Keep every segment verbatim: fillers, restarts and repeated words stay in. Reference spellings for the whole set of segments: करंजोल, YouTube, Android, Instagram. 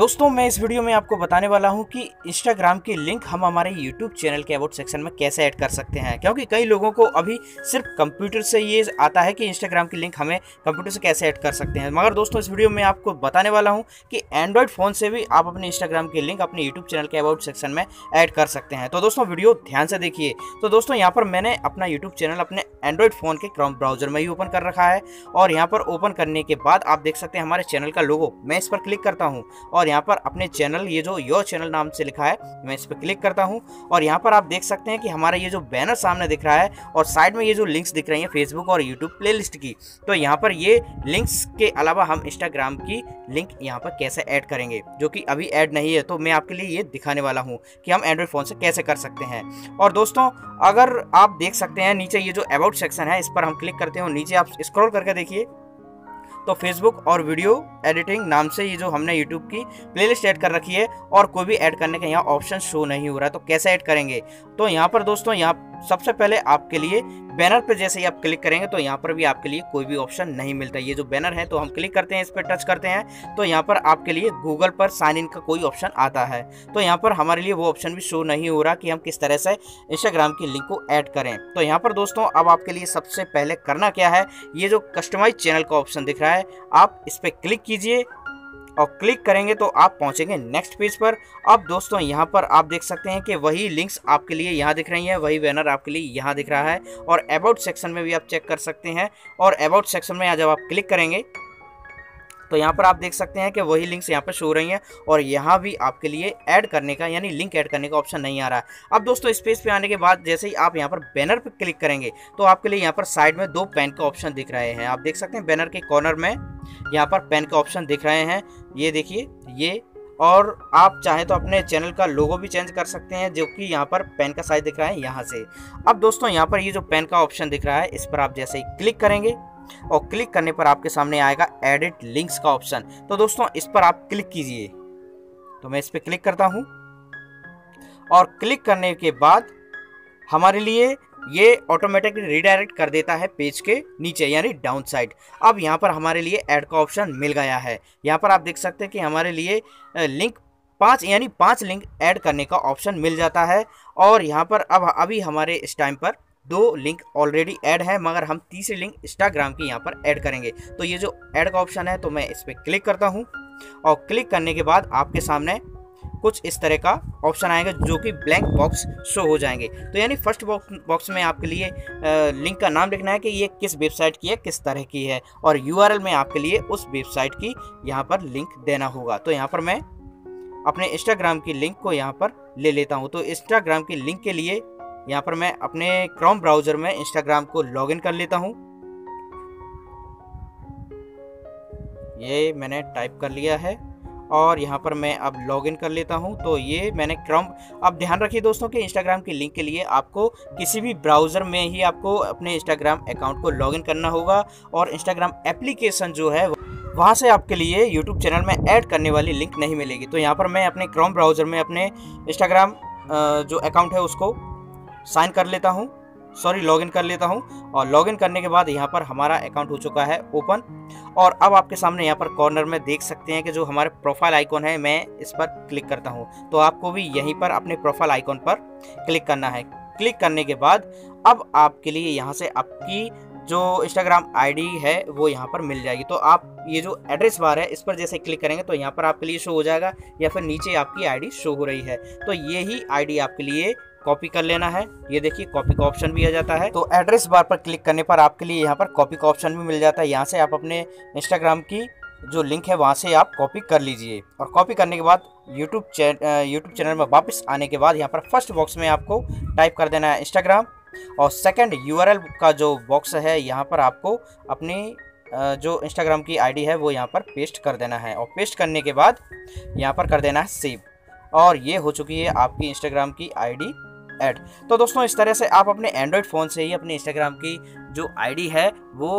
दोस्तों मैं इस वीडियो में आपको बताने वाला हूं कि Instagram की लिंक हम हमारे YouTube चैनल के अबाउट सेक्शन में कैसे ऐड कर सकते हैं, क्योंकि कई लोगों को अभी सिर्फ कंप्यूटर से ये आता है कि Instagram की लिंक हमें कंप्यूटर से कैसे ऐड कर सकते हैं। मगर दोस्तों इस वीडियो में आपको बताने वाला हूं कि एंड्रॉयड फ़ोन से भी आप अपने Instagram की लिंक अपने यूट्यूब चैनल के अबाउट सेक्शन में ऐड कर सकते हैं। तो दोस्तों वीडियो ध्यान से देखिए। तो दोस्तों यहाँ पर मैंने अपना यूट्यूब चैनल अपने एंड्रॉयड फ़ोन के क्रोम ब्राउजर में ही ओपन कर रखा है, और यहाँ पर ओपन करने के बाद आप देख सकते हैं हमारे चैनल का लोगो। मैं इस पर क्लिक करता हूँ और यहाँ पर अपने चैनल, ये जो योर चैनल नाम से लिखा है, मैं इस पर क्लिक करता हूँ और यहाँ पर आप देख सकते हैं कि हमारा ये जो बैनर सामने दिख रहा है और साइड में ये जो लिंक्स दिख रही हैं फेसबुक और यूट्यूब प्लेलिस्ट की। तो यहाँ पर ये लिंक्स के अलावा हम इंस्टाग्राम की लिंक यहाँ पर कैसे ऐड करेंगे, जो कि अभी ऐड नहीं है। तो मैं आपके लिए ये दिखाने वाला हूँ कि हम एंड्रॉयड फ़ोन से कैसे कर सकते हैं। और दोस्तों अगर आप देख सकते हैं नीचे ये जो अबाउट सेक्शन है, इस पर हम क्लिक करते हैं। नीचे आप स्क्रॉल करके देखिए तो फेसबुक और वीडियो एडिटिंग नाम से ये जो हमने यूट्यूब की प्लेलिस्ट ऐड कर रखी है और कोई भी ऐड करने का यहाँ ऑप्शन शो नहीं हो रहा है। तो कैसे ऐड करेंगे? तो यहाँ पर दोस्तों यहाँ सबसे पहले आपके लिए बैनर पे जैसे ही आप क्लिक करेंगे तो यहाँ पर भी आपके लिए कोई भी ऑप्शन नहीं मिलता। ये जो बैनर है तो हम क्लिक करते हैं, इस पर टच करते हैं तो यहाँ पर आपके लिए गूगल पर साइन इन का कोई ऑप्शन आता है। तो यहाँ पर हमारे लिए वो ऑप्शन भी शो नहीं हो रहा कि हम किस तरह से इंस्टाग्राम की लिंक को ऐड करें। तो यहाँ पर दोस्तों अब आपके लिए सबसे पहले करना क्या है, ये जो कस्टमाइज चैनल का ऑप्शन दिख रहा है आप इस पर क्लिक कीजिए और क्लिक करेंगे तो आप पहुंचेंगे नेक्स्ट पेज पर। अब दोस्तों यहां पर आप देख सकते हैं कि वही लिंक्स आपके लिए यहां दिख रही हैं, वही बैनर आपके लिए यहां दिख रहा है। और अबाउट सेक्शन में भी आप चेक कर सकते हैं और अबाउट सेक्शन में जब आप क्लिक करेंगे तो यहाँ पर आप देख सकते हैं कि वही लिंक्स यहाँ पर शो हो रही हैं और यहाँ भी आपके लिए ऐड करने का यानी लिंक ऐड करने का ऑप्शन नहीं आ रहा है। अब दोस्तों इस पेज पे आने के बाद जैसे ही आप यहाँ पर बैनर पर क्लिक करेंगे तो आपके लिए यहाँ पर साइड में दो पेन के ऑप्शन दिख रहे हैं। आप देख सकते हैं बैनर के कॉर्नर में यहाँ पर पेन के ऑप्शन दिख रहे हैं, ये देखिए ये। और आप चाहे तो अपने चैनल का लोगो भी चेंज कर सकते हैं, जो कि यहाँ पर पेन का साइज दिख रहा है यहाँ से। अब दोस्तों यहाँ पर ये जो पेन का ऑप्शन दिख रहा है इस पर आप जैसे ही क्लिक करेंगे और क्लिक करने पर आपके सामने आएगा एडिट लिंक्स का ऑप्शन। तो दोस्तों इस पर आप क्लिक कीजिए। तो मैं इस पर क्लिक करता हूं और क्लिक करने के बाद हमारे लिए ये ऑटोमेटिकली रिडायरेक्ट कर देता है पेज के नीचे यानी डाउन साइड। अब यहाँ पर हमारे लिए ऐड का ऑप्शन मिल गया है। यहाँ पर आप देख सकते हैं कि हमारे लिए लिंक पाँच यानी पाँच लिंक ऐड करने का ऑप्शन मिल जाता है। और यहाँ पर अब अभी हमारे इस टाइम पर दो लिंक ऑलरेडी ऐड है, मगर हम तीसरी लिंक इंस्टाग्राम की यहाँ पर ऐड करेंगे। तो ये जो ऐड का ऑप्शन है तो मैं इस पर क्लिक करता हूँ और क्लिक करने के बाद आपके सामने कुछ इस तरह का ऑप्शन आएगा जो कि ब्लैंक बॉक्स शो हो जाएंगे। तो यानी फर्स्ट बॉक्स में आपके लिए लिंक का नाम लिखना है कि ये किस वेबसाइट की है, किस तरह की है, और यूआरएल में आपके लिए उस वेबसाइट की यहाँ पर लिंक देना होगा। तो यहाँ पर मैं अपने इंस्टाग्राम की लिंक को यहाँ पर ले लेता हूँ। तो इंस्टाग्राम की लिंक के लिए यहाँ पर मैं अपने क्रोम ब्राउजर में इंस्टाग्राम को लॉगिन कर लेता हूँ। ये मैंने टाइप कर लिया है और यहाँ पर मैं अब लॉगिन कर लेता हूँ। तो ये मैंने क्रोम, अब ध्यान रखिए दोस्तों कि इंस्टाग्राम की लिंक के लिए आपको किसी भी ब्राउज़र में ही आपको अपने इंस्टाग्राम अकाउंट को लॉगिन करना होगा और इंस्टाग्राम एप्लीकेशन जो है वहाँ से आपके लिए यूट्यूब चैनल में ऐड करने वाली लिंक नहीं मिलेगी। तो यहाँ पर मैं अपने क्रोम ब्राउज़र में अपने इंस्टाग्राम जो अकाउंट है उसको साइन कर लेता हूं, सॉरी लॉगिन कर लेता हूं। और लॉगिन करने के बाद यहां पर हमारा अकाउंट हो चुका है ओपन। और अब आपके सामने यहां पर कॉर्नर में देख सकते हैं कि जो हमारे प्रोफाइल आइकॉन है, मैं इस पर क्लिक करता हूं। तो आपको भी यहीं पर अपने प्रोफाइल आइकॉन पर क्लिक करना है। क्लिक करने के बाद अब आपके लिए यहाँ से आपकी जो इंस्टाग्राम आईडी है वो यहाँ पर मिल जाएगी। तो आप ये जो एड्रेस बार है इस पर जैसे क्लिक करेंगे तो यहाँ पर आपके लिए शो हो जाएगा, या फिर नीचे आपकी आईडी शो हो रही है। तो यही आईडी आपके लिए कॉपी कर लेना है। ये देखिए कॉपी का ऑप्शन भी आ जाता है। तो एड्रेस बार पर क्लिक करने पर आपके लिए यहाँ पर कॉपी का ऑप्शन भी मिल जाता है। यहाँ से आप अपने इंस्टाग्राम की जो लिंक है वहाँ से आप कॉपी कर लीजिए। और कॉपी करने के बाद यूट्यूब चैनल यूट्यूब चैनल में वापस आने के बाद यहाँ पर फर्स्ट बॉक्स में आपको टाइप कर देना है इंस्टाग्राम, और सेकेंड यूआरएल का जो बॉक्स है यहाँ पर आपको अपनी जो इंस्टाग्राम की आईडी है वो यहाँ पर पेस्ट कर देना है। और पेस्ट करने के बाद यहाँ पर कर देना है सेव, और ये हो चुकी है आपकी इंस्टाग्राम की आईडी ऐड। तो दोस्तों इस तरह से आप अपने एंड्रॉयड फ़ोन से ही अपने इंस्टाग्राम की जो आईडी है वो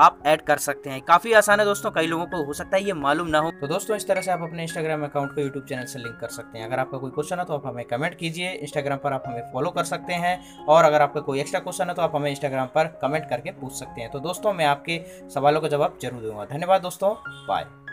आप ऐड कर सकते हैं। काफ़ी आसान है दोस्तों, कई लोगों को हो सकता है ये मालूम ना हो। तो दोस्तों इस तरह से आप अपने इंस्टाग्राम अकाउंट को यूट्यूब चैनल से लिंक कर सकते हैं। अगर आपका कोई क्वेश्चन है तो आप हमें कमेंट कीजिए, इंस्टाग्राम पर आप हमें फॉलो कर सकते हैं। और अगर आपका कोई एक्स्ट्रा क्वेश्चन है तो आप हमें इंस्टाग्राम पर कमेंट करके पूछ सकते हैं। तो दोस्तों मैं आपके सवालों का जवाब जरूर दूंगा। धन्यवाद दोस्तों, बाय।